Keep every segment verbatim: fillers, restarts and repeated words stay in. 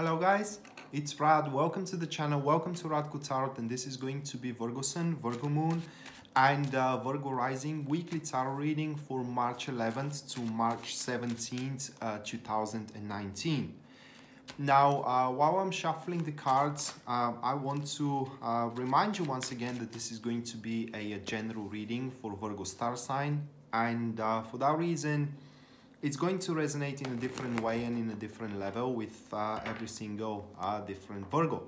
Hello guys, it's Rad, welcome to the channel, welcome to Radko Tarot, and this is going to be Virgo Sun, Virgo Moon and uh, Virgo Rising weekly tarot reading for March eleventh to March seventeenth, uh, two thousand nineteen. Now, uh, while I'm shuffling the cards, uh, I want to uh, remind you once again that this is going to be a, a general reading for Virgo star sign, and uh, for that reason, it's going to resonate in a different way and in a different level with uh, every single uh, different Virgo.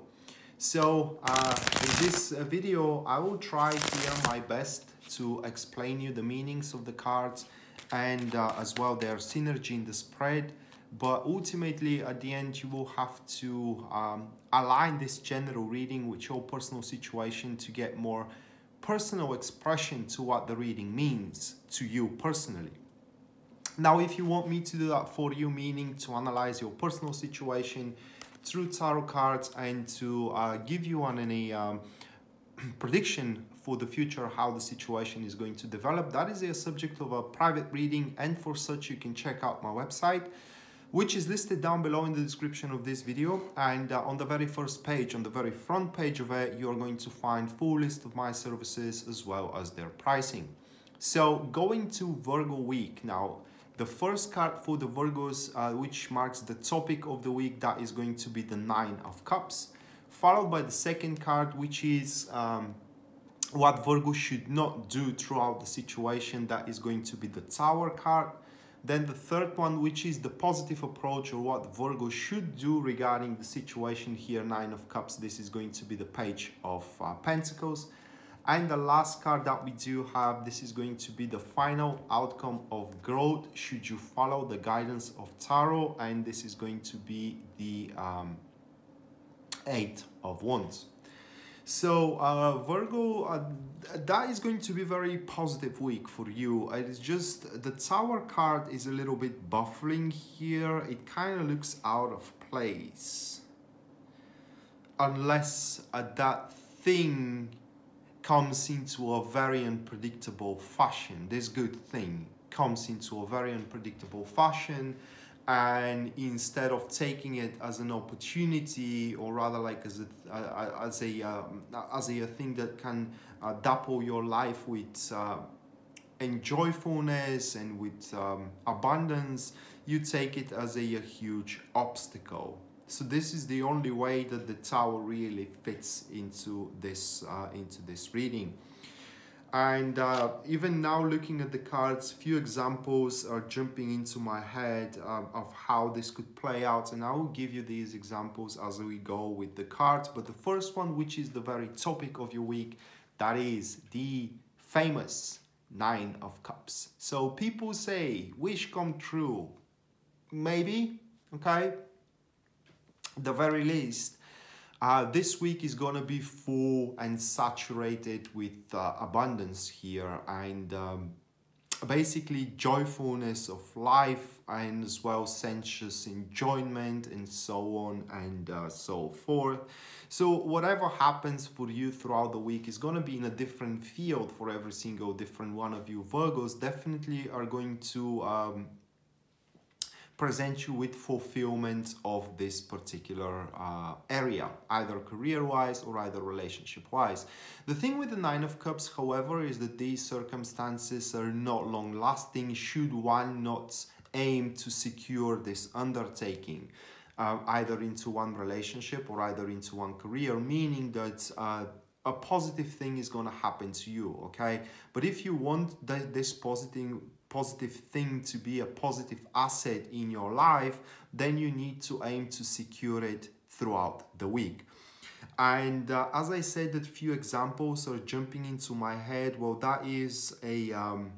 So uh, in this video, I will try here my best to explain you the meanings of the cards and uh, as well their synergy in the spread. But ultimately, at the end, you will have to um, align this general reading with your personal situation to get more personal expression to what the reading means to you personally. Now, if you want me to do that for you, meaning to analyze your personal situation through tarot cards and to uh, give you an, any um, prediction for the future, how the situation is going to develop, that is a subject of a private reading, and for such you can check out my website, which is listed down below in the description of this video. And uh, on the very first page, on the very front page of it, you're going to find full list of my services as well as their pricing. So going to Virgo week now. The first card for the Virgos, uh, which marks the topic of the week, that is going to be the Nine of Cups, followed by the second card, which is um, what Virgo should not do throughout the situation, that is going to be the Tower card. Then the third one, which is the positive approach, or what Virgo should do regarding the situation here, Nine of Cups, this is going to be the Page of uh, Pentacles. And the last card that we do have, this is going to be the final outcome of growth, should you follow the guidance of tarot, and this is going to be the um, Eight of Wands. So uh, Virgo, uh, that is going to be a very positive week for you. It is just the Tower card is a little bit baffling here. It kind of looks out of place, unless uh, that thing comes into a very unpredictable fashion. This good thing comes into a very unpredictable fashion, and instead of taking it as an opportunity, or rather like as a uh, as a uh, as a thing that can uh, double your life with uh, enjoyfulness and with um, abundance, you take it as a, a huge obstacle. So this is the only way that the Tower really fits into this uh, into this reading. And uh, even now, looking at the cards, few examples are jumping into my head uh, of how this could play out, and I will give you these examples as we go with the cards. But the first one, which is the very topic of your week, that is the famous Nine of Cups. So people say, wish come true, maybe, okay? The very least, uh, this week is gonna be full and saturated with uh, abundance here, and um, basically joyfulness of life, and as well sensuous enjoyment, and so on and uh, so forth. So whatever happens for you throughout the week is gonna be in a different field for every single different one of you. Virgos definitely are going to um, present you with fulfillment of this particular uh, area, either career-wise or either relationship-wise. The thing with the Nine of Cups, however, is that these circumstances are not long-lasting should one not aim to secure this undertaking, uh, either into one relationship or either into one career, meaning that uh, a positive thing is going to happen to you, okay? But if you want th this positive positive thing to be a positive asset in your life, then you need to aim to secure it throughout the week. And uh, as I said, that few examples are jumping into my head. Well, that is a um,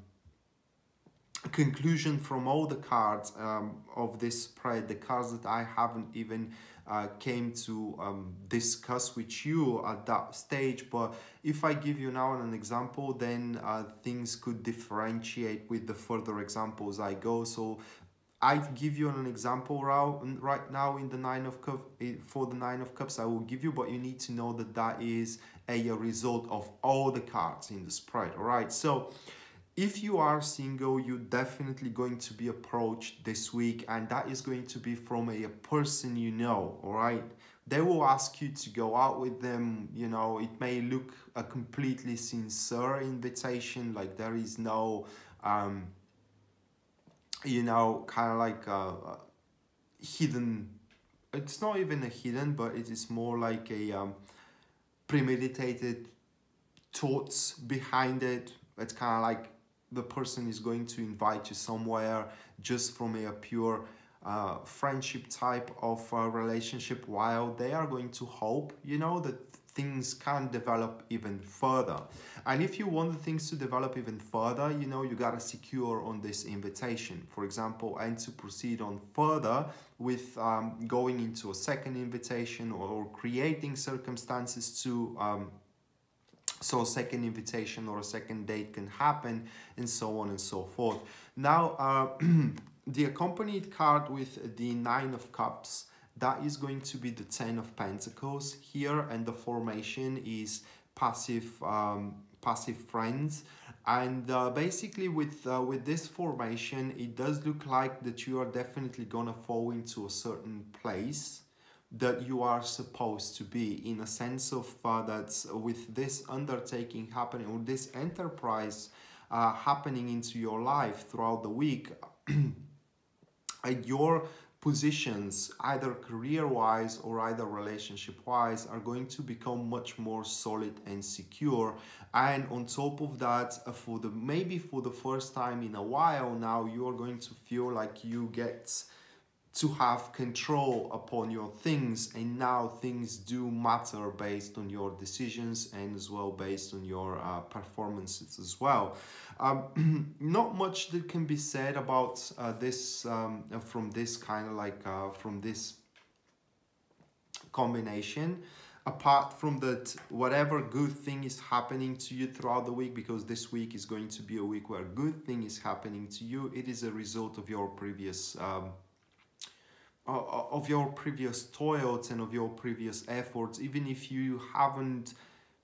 conclusion from all the cards um, of this spread, the cards that I haven't even uh, came to um, discuss with you at that stage. But if I give you now an example, then uh, things could differentiate with the further examples I go. So I give you an example right now in the Nine of Cups, for the Nine of Cups I will give you, but you need to know that that is a result of all the cards in the spread, all right? So If you are single, you're definitely going to be approached this week, and that is going to be from a person you know, all right? They will ask you to go out with them. You know, it may look a completely sincere invitation, like there is no, um, you know, kind of like a, a hidden, it's not even a hidden, but it is more like a um, premeditated thoughts behind it. It's kind of like the person is going to invite you somewhere just from a pure uh, friendship type of uh, relationship, while they are going to hope, you know, that things can develop even further. And if you want the things to develop even further, you know, you gotta secure on this invitation, for example, and to proceed on further with um, going into a second invitation, or, or creating circumstances to um, so a second invitation or a second date can happen, and so on and so forth. Now, uh, the accompanied card with the Nine of Cups, that is going to be the Ten of Pentacles here, and the formation is passive, um, passive friends. And uh, basically with, uh, with this formation, it does look like that you are definitely gonna fall into a certain place that you are supposed to be, in a sense of uh, that with this undertaking happening, or this enterprise uh, happening into your life throughout the week, and your positions, either career-wise or either relationship-wise, are going to become much more solid and secure. And on top of that, for the maybe for the first time in a while now, you are going to feel like you get to have control upon your things, and now things do matter based on your decisions, and as well based on your uh, performances as well. Um, not much that can be said about uh, this um, from this kind of like uh, from this combination, apart from that whatever good thing is happening to you throughout the week, because this week is going to be a week where good thing is happening to you. It is a result of your previous um, of your previous toils and of your previous efforts, even if you haven't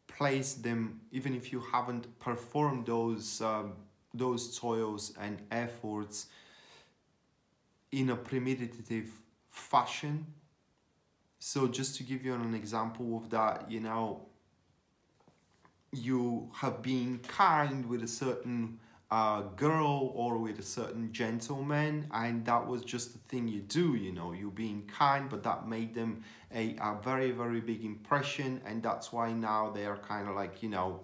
placed them, even if you haven't performed those um, those toils and efforts in a premeditative fashion. So just to give you an example of that, you know, you have been kind with a certain a girl or with a certain gentleman, and that was just the thing you do, you know, you being kind, but that made them a, a very very big impression, and that's why now they are kind of like, you know,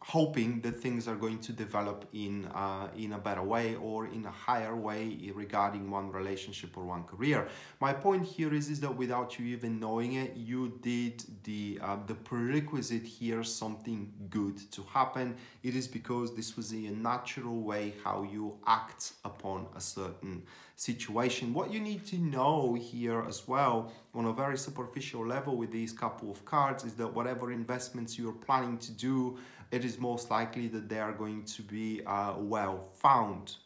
hoping that things are going to develop in uh, in a better way or in a higher way regarding one relationship or one career. My point here is is that without you even knowing it, you did the uh, the prerequisite here, something good to happen. It is because this was a natural way how you act upon a certain situation. What you need to know here as well, on a very superficial level with these couple of cards, is that whatever investments you're planning to do, it is most likely that they are going to be uh, well found.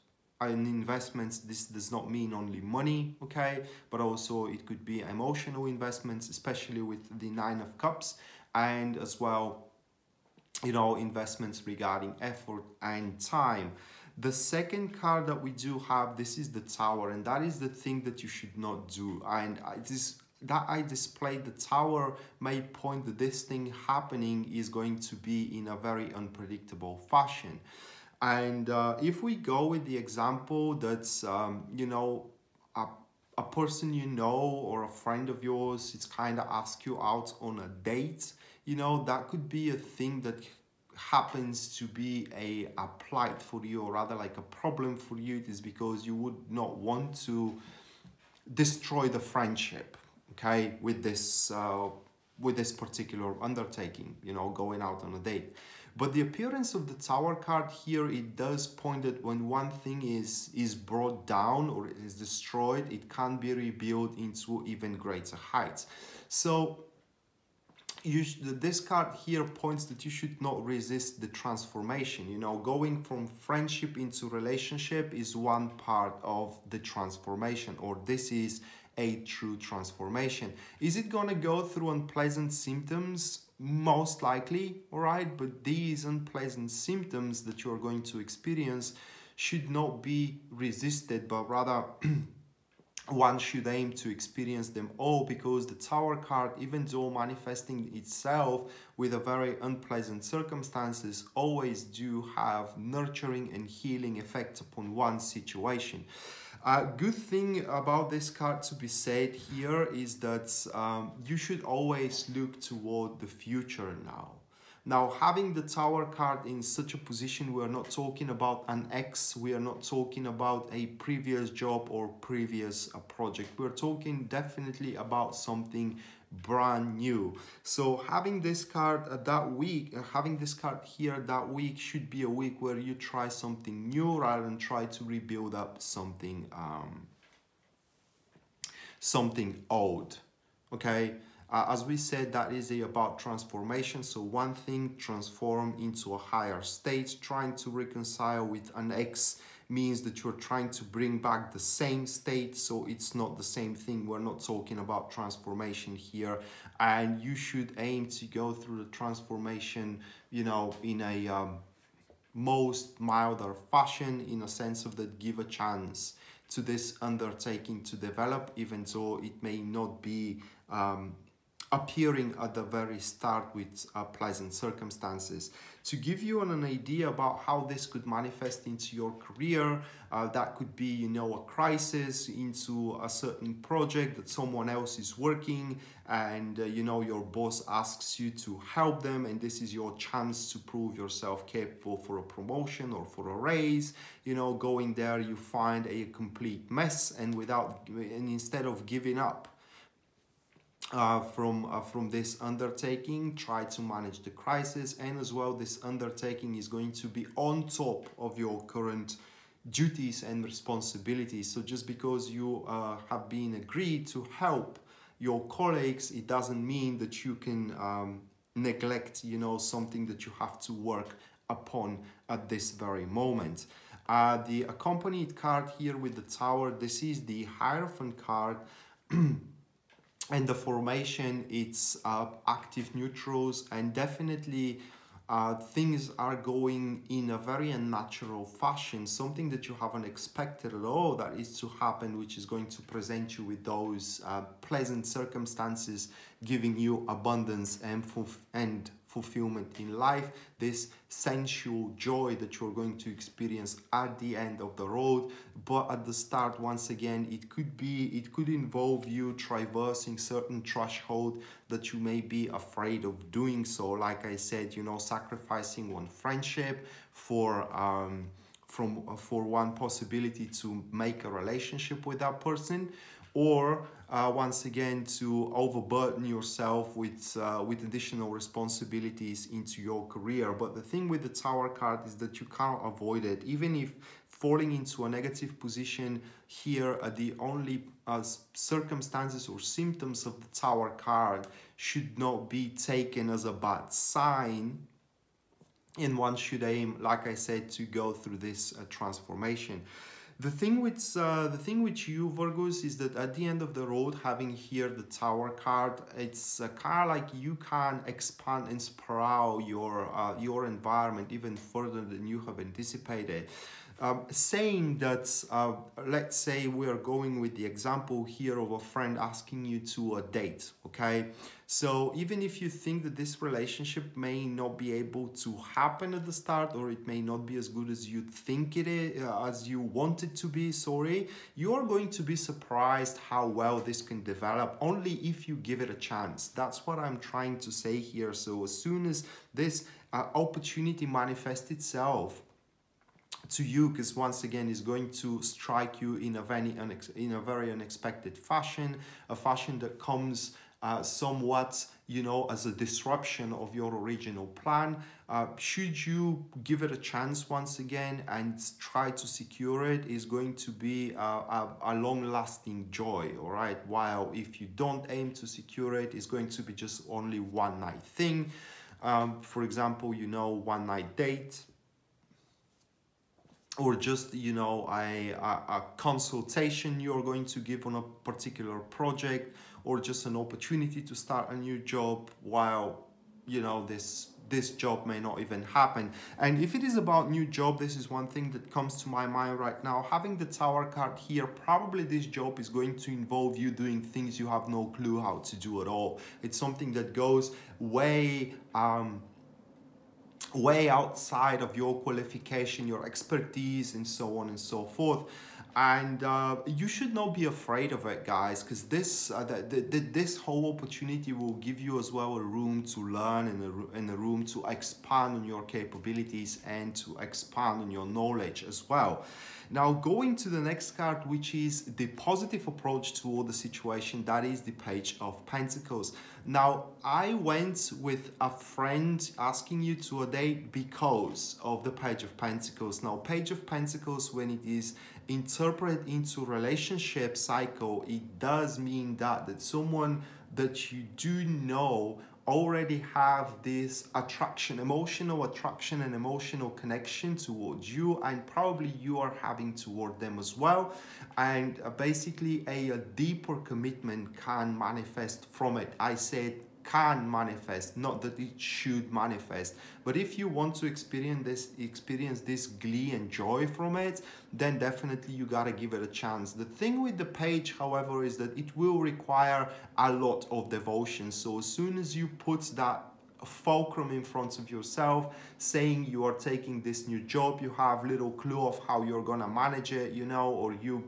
And investments, this does not mean only money, okay? But also it could be emotional investments, especially with the Nine of Cups, and as well, you know, investments regarding effort and time. The second card that we do have, this is the Tower, and that is the thing that you should not do. And this, that I displayed the Tower, may point that this thing happening is going to be in a very unpredictable fashion. And uh, if we go with the example that's, um, you know, a, a person you know or a friend of yours, it's kind of ask you out on a date, you know, that could be a thing that happens to be a, a plight for you, or rather like a problem for you. It is because you would not want to destroy the friendship, okay, with this uh, with this particular undertaking, you know, going out on a date. But the appearance of the Tower card here, it does point that when one thing is is brought down or it is destroyed, it can be rebuilt into even greater heights. So You this card here points that you should not resist the transformation. You know, going from friendship into relationship is one part of the transformation, or this is a true transformation. Is it gonna go through unpleasant symptoms? most likely, all right? But these unpleasant symptoms that you are going to experience should not be resisted, but rather one should aim to experience them all, because the Tower card, even though manifesting itself with a very unpleasant circumstances, always do have nurturing and healing effects upon one situation. A uh, good thing about this card to be said here is that um, you should always look toward the future now. Now, having the Tower card in such a position, we are not talking about an ex, we are not talking about a previous job or previous uh, project. We're talking definitely about something brand new. So having this card uh, that week, uh, having this card here that week should be a week where you try something new rather than try to rebuild up something, um, something old, okay? Uh, as we said, that is a, about transformation. So one thing transform into a higher state. Trying to reconcile with an ex means that you're trying to bring back the same state. So it's not the same thing. We're not talking about transformation here. And you should aim to go through the transformation, you know, in a um, most milder fashion, in a sense of that give a chance to this undertaking to develop, even though it may not be um, appearing at the very start with uh, pleasant circumstances. To give you an, an idea about how this could manifest into your career, uh, that could be, you know, a crisis into a certain project that someone else is working, and uh, you know, your boss asks you to help them, and this is your chance to prove yourself capable for a promotion or for a raise. You know, going there, you find a complete mess, and without, and instead of giving up Uh, from uh, from this undertaking, try to manage the crisis. And as well, this undertaking is going to be on top of your current duties and responsibilities. So just because you uh, have been agreed to help your colleagues, it doesn't mean that you can um, neglect, you know, something that you have to work upon at this very moment. Uh, the accompanied card here with the Tower, this is the Hierophant card. And the formation, it's uh, active neutrals, and definitely uh, things are going in a very unnatural fashion. Something that you haven't expected at all that is to happen, which is going to present you with those uh, pleasant circumstances, giving you abundance and, fulf and fulfillment in life. This sensual joy that you're going to experience at the end of the road. But at the start, once again, it could be, it could involve you traversing certain threshold that you may be afraid of doing so. Like I said, you know, sacrificing one friendship for um, from uh, for one possibility to make a relationship with that person, or Uh, once again, to overburden yourself with uh, with additional responsibilities into your career. But the thing with the Tower card is that you can't avoid it. Even if falling into a negative position here, uh, the only uh, circumstances or symptoms of the Tower card should not be taken as a bad sign. And one should aim, like I said, to go through this uh, transformation. The thing with uh, the thing with you, Virgos, is that at the end of the road, having here the Tower card, it's uh, kind of like you can expand and sprawl your uh, your environment even further than you have anticipated. Um, saying that, uh, let's say we are going with the example here of a friend asking you to a date, okay? So even if you think that this relationship may not be able to happen at the start, or it may not be as good as you think it is, uh, as you want it to be, sorry, you are going to be surprised how well this can develop, only if you give it a chance. That's what I'm trying to say here. So as soon as this uh, opportunity manifests itself to you, because once again is going to strike you in a very in a very unexpected fashion, a fashion that comes uh, somewhat, you know, as a disruption of your original plan. Uh, should you give it a chance once again and try to secure it, is going to be a, a, a long-lasting joy, all right? While if you don't aim to secure it, it's going to be just only one night thing. Um, for example, you know, one night date, or just, you know, a, a, a consultation you're going to give on a particular project, or just an opportunity to start a new job, while you know, this this job may not even happen. And if it is about new job, this is one thing that comes to my mind right now. Having the Tower card here, probably this job is going to involve you doing things you have no clue how to do at all. It's something that goes way um, way outside of your qualification, your expertise, and so on and so forth. And uh, you should not be afraid of it, guys, because this uh, the, the, this whole opportunity will give you as well a room to learn and a, and a room to expand on your capabilities and to expand on your knowledge as well. Now, going to the next card, which is the positive approach toward the situation, that is the Page of Pentacles. Now, I went with a friend asking you to a date because of the Page of Pentacles. Now, Page of Pentacles, when it is interpreted into relationship cycle, it does mean that, that someone that you do know already have this attraction, emotional attraction and emotional connection towards you, and probably you are having toward them as well. And basically a, a deeper commitment can manifest from it. I said can manifest, not that it should manifest. But if you want to experience this experience this glee and joy from it, then definitely you gotta give it a chance. The thing with the Page, however, is that it will require a lot of devotion. So as soon as you put that fulcrum in front of yourself, saying you are taking this new job, you have little clue of how you're gonna manage it, you know, or you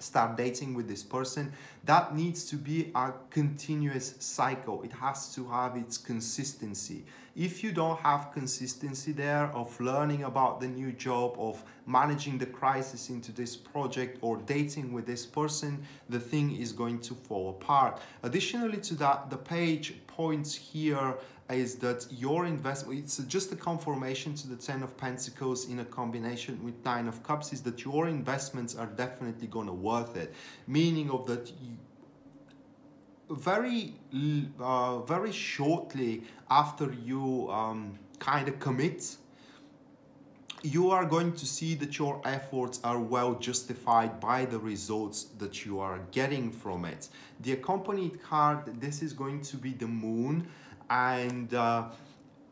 start dating with this person, that needs to be a continuous cycle. It has to have its consistency. If you don't have consistency there of learning about the new job, of managing the crisis into this project, or dating with this person, the thing is going to fall apart. Additionally to that, the Page points here is that your investment, it's just a confirmation to the Ten of Pentacles in a combination with Nine of Cups, is that your investments are definitely gonna worth it. Meaning of that you, very uh, very shortly after you um, kind of commit, you are going to see that your efforts are well justified by the results that you are getting from it. The accompanied card, this is going to be the Moon, and uh,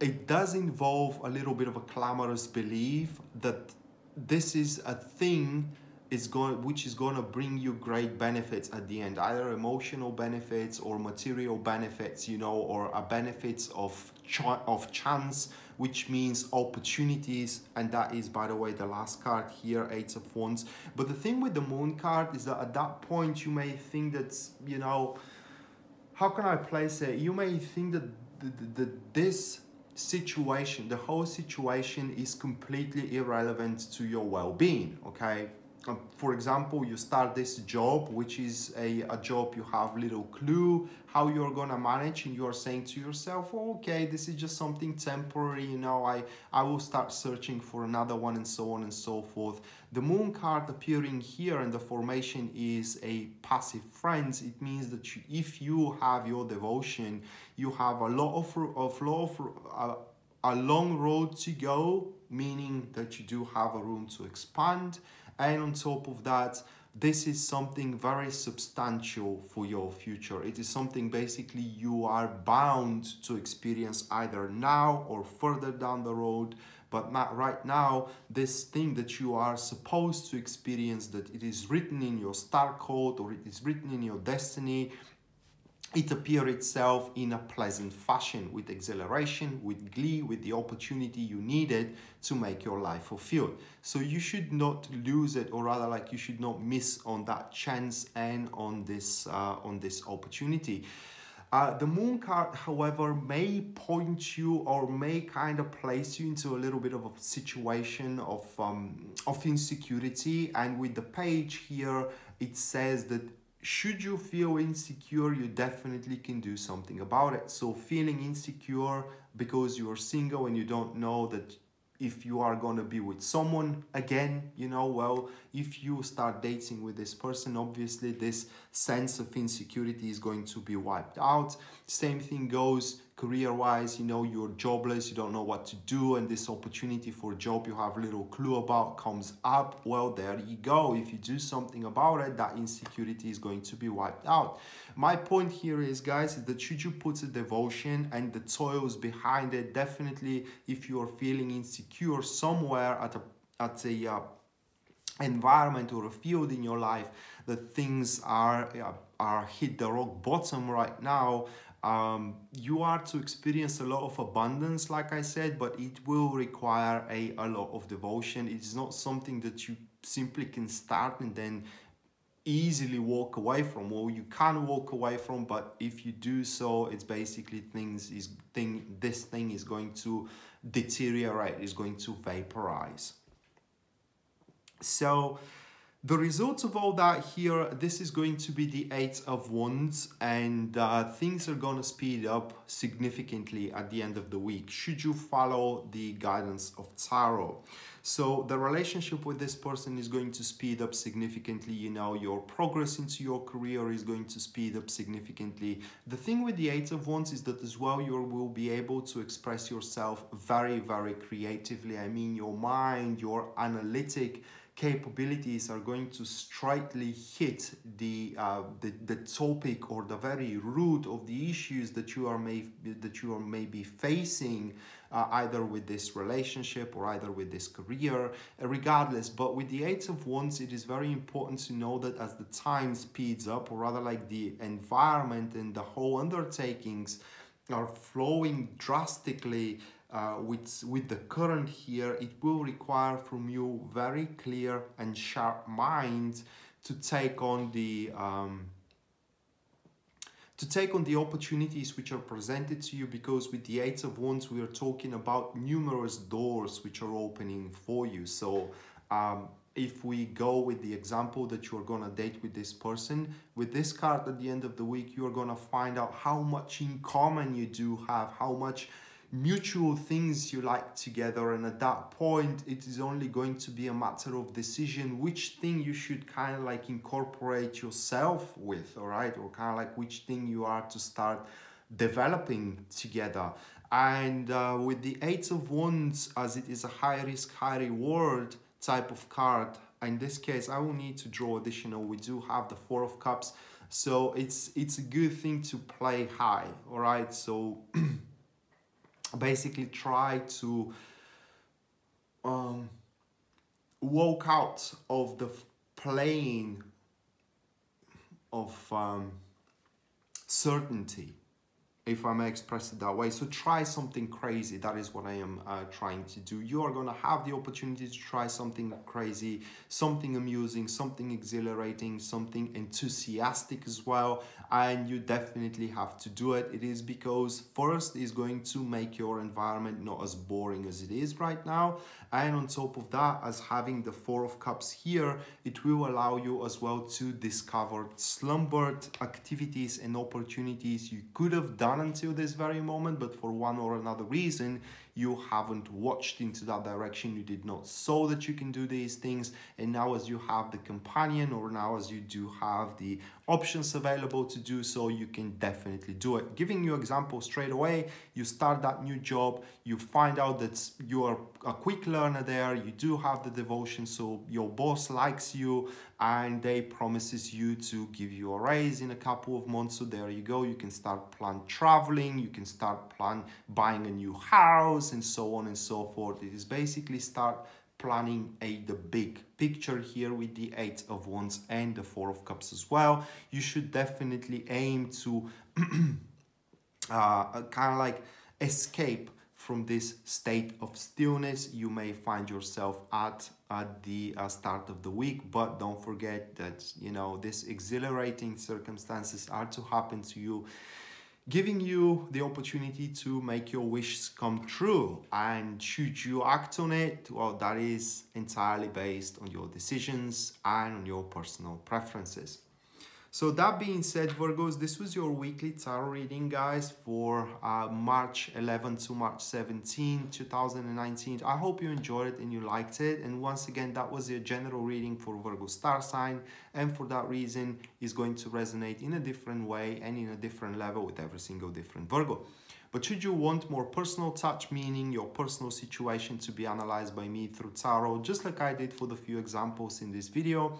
it does involve a little bit of a clamorous belief that this is a thing is going, which is going to bring you great benefits at the end, either emotional benefits or material benefits, you know, or a benefits of ch of chance, which means opportunities. And that is, by the way, the last card here, Eight of Wands. But the thing with the Moon card is that at that point you may think that, you know, how can I place it? You may think that th th th this situation, the whole situation, is completely irrelevant to your well-being, okay? For example, you start this job, which is a, a job you have little clue how you're gonna manage, and you're saying to yourself, oh, okay, this is just something temporary, you know, I, I will start searching for another one, and so on and so forth. The Moon card appearing here in the formation is a passive friend. It means that you, if you have your devotion, you have a lot of, of, of uh, a long road to go, meaning that you do have a room to expand. And on top of that, this is something very substantial for your future. It is something basically you are bound to experience either now or further down the road. But not right now, this thing that you are supposed to experience, that it is written in your star code or it is written in your destiny, it appears itself in a pleasant fashion, with exhilaration, with glee, with the opportunity you needed to make your life fulfilled. So you should not lose it, or rather, like, you should not miss on that chance and on this uh, on this opportunity. Uh, the Moon card, however, may point you or may kind of place you into a little bit of a situation of um, of insecurity. And with the Page here, it says that should you feel insecure, you definitely can do something about it. So feeling insecure because you are single and you don't know that if you are going to be with someone again, you know, well, if you start dating with this person, obviously this sense of insecurity is going to be wiped out. Same thing goes career-wise, you know, you're jobless, you don't know what to do, and this opportunity for a job you have little clue about comes up, well, there you go. If you do something about it, that insecurity is going to be wiped out. My point here is, guys, is that Chuju puts a devotion and the toils behind it. Definitely, if you are feeling insecure somewhere at a, at a uh, environment or a field in your life, that things are, uh, are hit the rock bottom right now, Um, you are to experience a lot of abundance, like I said, but it will require a, a lot of devotion. It's not something that you simply can start and then easily walk away from. Well, you can walk away from, but if you do so, it's basically things is thing this thing is going to deteriorate, is going to vaporize. So the results of all that here, this is going to be the Eight of Wands, and uh, things are going to speed up significantly at the end of the week, should you follow the guidance of Tarot. So the relationship with this person is going to speed up significantly. You know, your progress into your career is going to speed up significantly. The thing with the Eight of Wands is that as well, you will be able to express yourself very, very creatively. I mean, your mind, your analytic capabilities are going to straightly hit the, uh, the the topic or the very root of the issues that you are may that you are maybe facing, uh, either with this relationship or either with this career, uh, regardless. But with the Eight of Wands, it is very important to know that as the time speeds up, or rather like the environment and the whole undertakings are flowing drastically Uh, with, with the current here, it will require from you very clear and sharp mind to take on the um, to take on the opportunities which are presented to you, because with the Eight of Wands, we are talking about numerous doors which are opening for you. So um, if we go with the example that you're gonna date with this person, with this card at the end of the week, you're gonna find out how much in common you do have, how much mutual things you like together, and at that point it is only going to be a matter of decision which thing you should kind of like incorporate yourself with, all right, or kind of like which thing you are to start developing together. And uh, with the Eight of Wands, as it is a high risk, high reward type of card, in this case I will need to draw additional. We do have the Four of Cups, so it's it's a good thing to play high, all right? So basically try to um, walk out of the plane of um, certainty, if I may express it that way. So try something crazy. That is what I am uh, trying to do. You are going to have the opportunity to try something crazy, something amusing, something exhilarating, something enthusiastic as well. And you definitely have to do it. It is because first is going to make your environment not as boring as it is right now. And on top of that, as having the Four of Cups here, it will allow you as well to discover slumbered activities and opportunities you could have done until this very moment, but for one or another reason you haven't watched into that direction, you did not saw that you can do these things. And now as you have the companion, or now as you do have the options available to do so, you can definitely do it. Giving you example straight away, you start that new job, you find out that you are a quick learner there, you do have the devotion, so your boss likes you and they promises you to give you a raise in a couple of months. So there you go, you can start plan traveling, you can start plan buying a new house, and so on and so forth. It is basically start planning a the big picture here with the Eight of Wands and the Four of Cups as well. You should definitely aim to uh, kind of like escape from this state of stillness you may find yourself at at the uh, start of the week. But don't forget that, you know, these exhilarating circumstances are to happen to you, giving you the opportunity to make your wishes come true. And should you act on it, well, that is entirely based on your decisions and on your personal preferences. So that being said, Virgos, this was your weekly tarot reading, guys, for uh, March eleventh to March seventeenth, two thousand nineteen. I hope you enjoyed it and you liked it. And once again, that was your general reading for Virgo star sign. And for that reason, it's going to resonate in a different way and in a different level with every single different Virgo. But should you want more personal touch, meaning your personal situation to be analyzed by me through tarot, just like I did for the few examples in this video,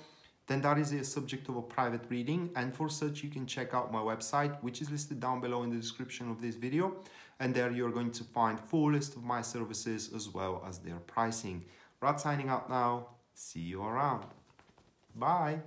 then that is a subject of a private reading, and for such you can check out my website, which is listed down below in the description of this video, and there you're going to find full list of my services as well as their pricing. Rad signing out now, see you around, bye!